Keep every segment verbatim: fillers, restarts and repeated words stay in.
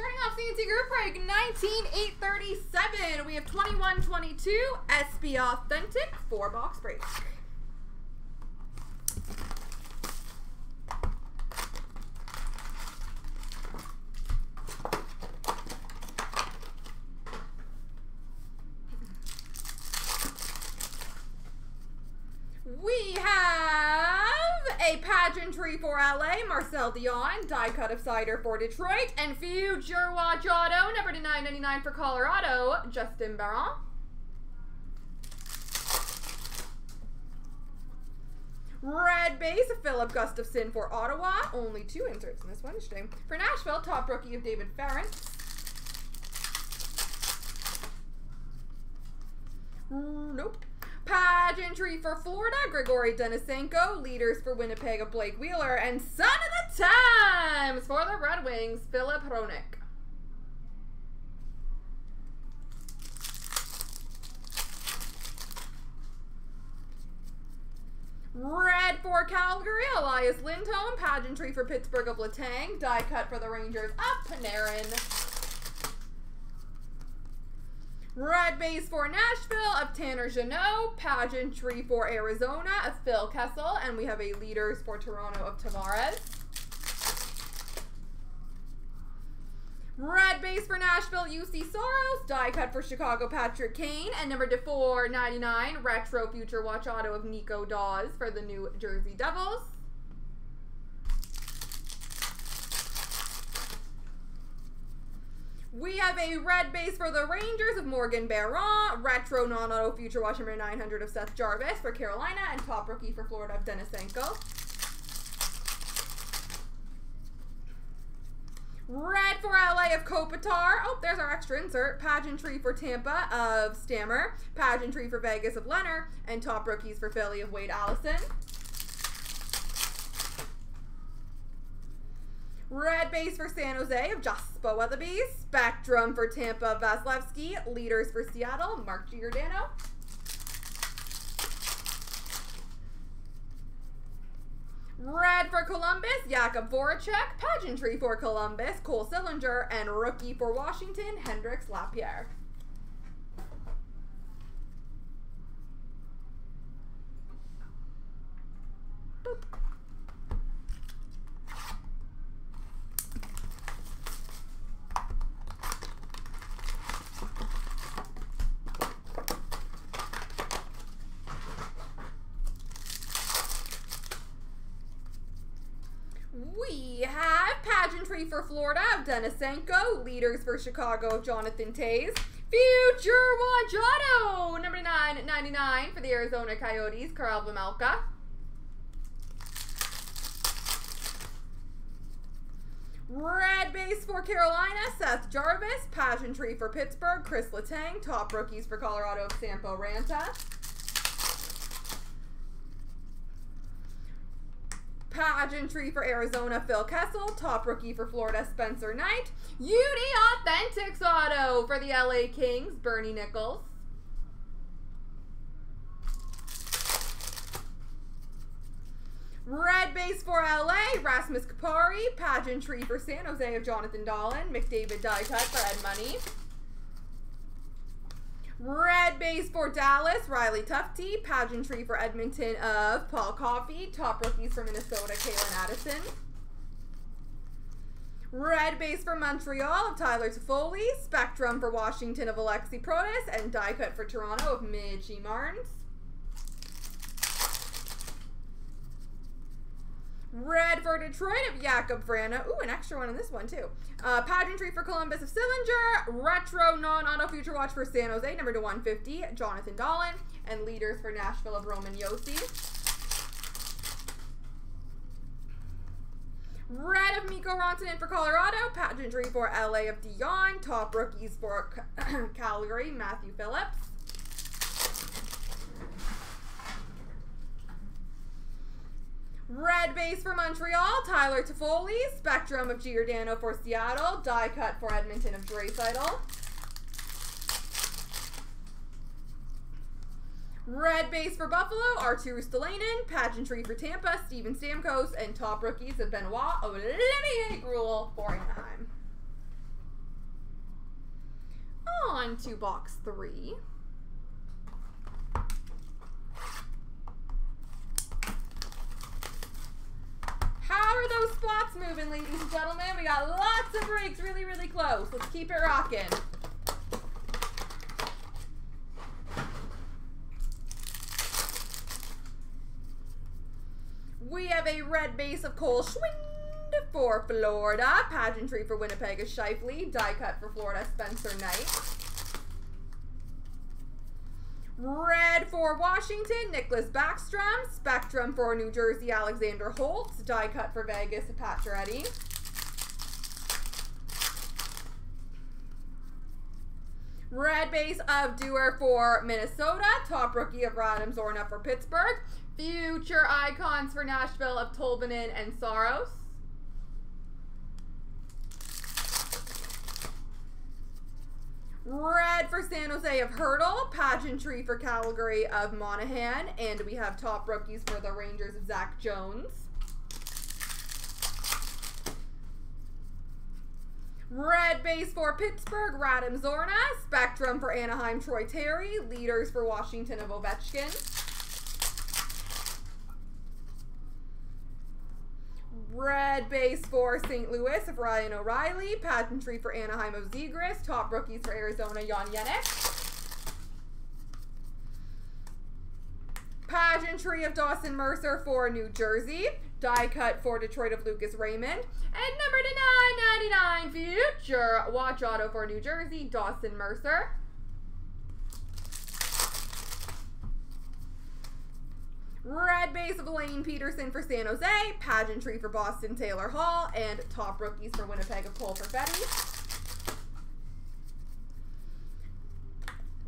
Starting off C N C Group Break, nineteen eight thirty-seven. We have twenty-one twenty-two, S B Authentic, four box break. We have a pageantry for L A, Marcel Dionne, die cut of cider for Detroit, and future watch auto, number to nine ninety-nine for Colorado, Justin Barron. Red base, Philip Gustafson for Ottawa, only two inserts in this one, interesting. For Nashville, top rookie of David Farron. Mm, nope. Pageantry for Florida, Grigori Denisenko. Leaders for Winnipeg of Blake Wheeler. And son of the times for the Red Wings, Filip Hronek. Red for Calgary, Elias Lindholm. Pageantry for Pittsburgh of Letang. Die cut for the Rangers of Panarin. Red base for Nashville of Tanner Jeannot, pageantry for Arizona of Phil Kessel, and we have a leaders for Toronto of Tavares. Red base for Nashville, U C Soros, die cut for Chicago, Patrick Kane, and number to four ninety-nine, retro future watch auto of Nico Dawes for the New Jersey Devils. We have a red base for the Rangers of Morgan Barron, retro non-auto future watch number nine hundred of Seth Jarvis for Carolina, and top rookie for Florida of Denisenko. Red for L A of Kopitar. Oh, there's our extra insert. Pageantry for Tampa of Stammer, pageantry for Vegas of Leonard, and top rookies for Philly of Wade Allison. Red base for San Jose of Jasper Weatherby. Spectrum for Tampa, Vasilevsky. Leaders for Seattle, Mark Giordano. Red for Columbus, Jakub Voracek. Pageantry for Columbus, Cole Sillinger. And rookie for Washington, Hendricks Lapierre. Boop. We have pageantry for Florida of Denisenko, leaders for Chicago of Jonathan Taze, future watch auto, number nine ninety-nine for the Arizona Coyotes, Karel Vejmelka. Red base for Carolina, Seth Jarvis, pageantry for Pittsburgh, Chris Letang, top rookies for Colorado of Sampo Ranta. Pageantry for Arizona, Phil Kessel. Top rookie for Florida, Spencer Knight. U D Authentics Auto for the L A Kings, Bernie Nichols. Red base for L A, Rasmus Kupari. Pageantry for San Jose of Jonathan Dahlén. McDavid die cut for Ed Money. Red base for Dallas, Riley Tufte. Pageantry for Edmonton of Paul Coffey. Top rookies for Minnesota, Kalen Addison. Red base for Montreal of Tyler Toffoli. Spectrum for Washington of Alexi Protas. And die cut for Toronto of Mitchie Marnes. Red for Detroit of Jakub Vrana. Ooh, an extra one in this one, too. Uh, pageantry for Columbus of Sillinger. Retro non-auto future watch for San Jose, number to one fifty, Jonathan Dahlén. And leaders for Nashville of Roman Yossi. Red of Mikko Rantanen for Colorado. Pageantry for L A of Dionne. Top rookies for Calgary, Matthew Phillips. Red base for Montreal, Tyler Toffoli. Spectrum of Giordano for Seattle. Die cut for Edmonton of Draisaitl. Red base for Buffalo, Artemi Panarin. Pageantry for Tampa, Steven Stamkos. And top rookies of Benoit Olivier Gruel for Anaheim. on to box three. How are those spots moving, ladies and gentlemen? We got lots of breaks really, really close. Let's keep it rocking. We have a red base of Cole Schwind for Florida. Pageantry for Winnipeg is Shifley. Die cut for Florida, Spencer Knight. Red for Washington, Nicholas Backstrom. Spectrum for New Jersey, Alexander Holtz. Die cut for Vegas, Pat Giardi. Red base of Dewar for Minnesota. Top rookie of Radim Zohorna for Pittsburgh. Future icons for Nashville of Tolvanen and Soros. Red for San Jose of Hurdle. Pageantry for Calgary of Monahan. And we have top rookies for the Rangers of Zach Jones. Red base for Pittsburgh, Radim Zohorna. Spectrum for Anaheim, Troy Terry. Leaders for Washington of Ovechkin. Red base for Saint Louis of Ryan O'Reilly. Pageantry for Anaheim of Zegras. Top rookies for Arizona, Jan Jenick. Pageantry of Dawson Mercer for New Jersey. Die cut for Detroit of Lucas Raymond. And number to nine ninety-nine, future watch auto for New Jersey, Dawson Mercer. Red base of Lane Peterson for San Jose. Pageantry for Boston, Taylor Hall. And top rookies for Winnipeg of Cole Perfetti.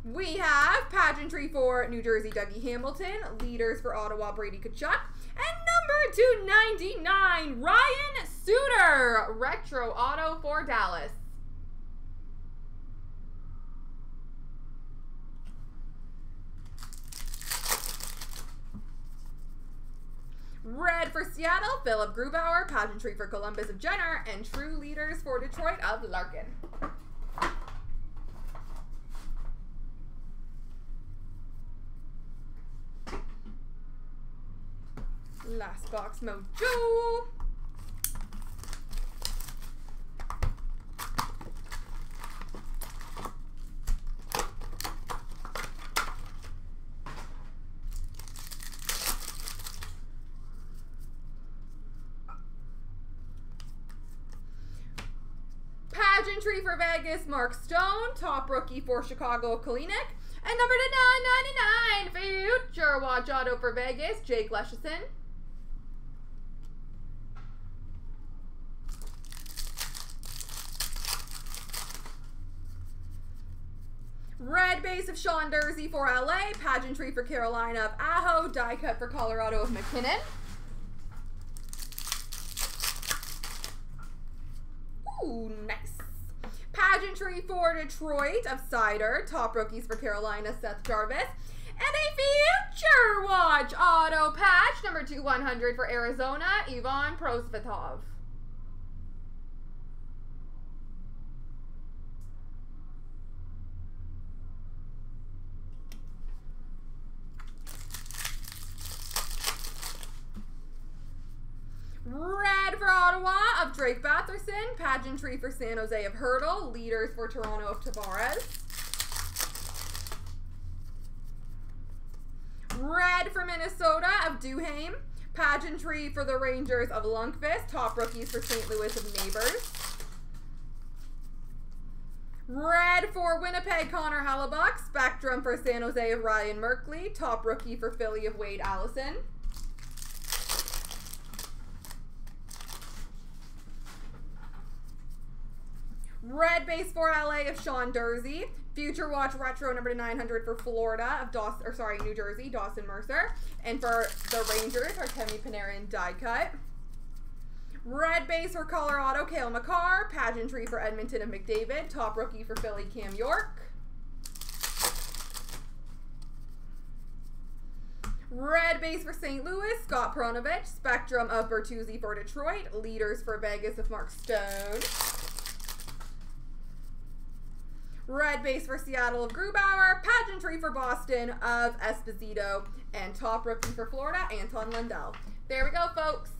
We have pageantry for New Jersey, Dougie Hamilton. Leaders for Ottawa, Brady Tkachuk. And number two ninety-nine, Ryan Suter. Retro auto for Dallas. Red for Seattle, Philip Grubauer. Pageantry for Columbus of Jenner. And true leaders for Detroit of Larkin. Last box, Mojo. Pageantry for Vegas, Mark Stone. Top rookie for Chicago, Kalinick. And number to nine ninety-nine, future watch auto for Vegas, Jake Lesheson. Red base of Sean Dursey for L A. Pageantry for Carolina of Aho. Die cut for Colorado of McKinnon. Ooh, nice. Pageantry for Detroit of Cider. Top rookies for Carolina, Seth Jarvis. And a future watch auto patch, number two one hundred for Arizona, Ivan Prosvetov. Red for Ottawa of Drake Batherson. Pageantry for San Jose of Hurdle. Leaders for Toronto of Tavares. Red for Minnesota of Duhaime. Pageantry for the Rangers of Lundqvist. Top rookies for Saint Louis of Neighbors. Red for Winnipeg, Connor Hellebuyck. Spectrum for San Jose of Ryan Merkley. Top rookie for Philly of Wade Allison. Red base for L A of Sean Dursey. Future watch retro number nine hundred for Florida of Dawson, or sorry, New Jersey, Dawson Mercer. And for the Rangers, Artemi Panarin die cut. Red base for Colorado, Cale Makar. Pageantry for Edmonton and McDavid. Top rookie for Philly, Cam York. Red base for Saint Louis, Scott Peronovich. Spectrum of Bertuzzi for Detroit. Leaders for Vegas of Mark Stone. Red base for Seattle of Grubauer. Pageantry for Boston of Esposito. And top rookie for Florida, Anton Lundell. There we go, folks.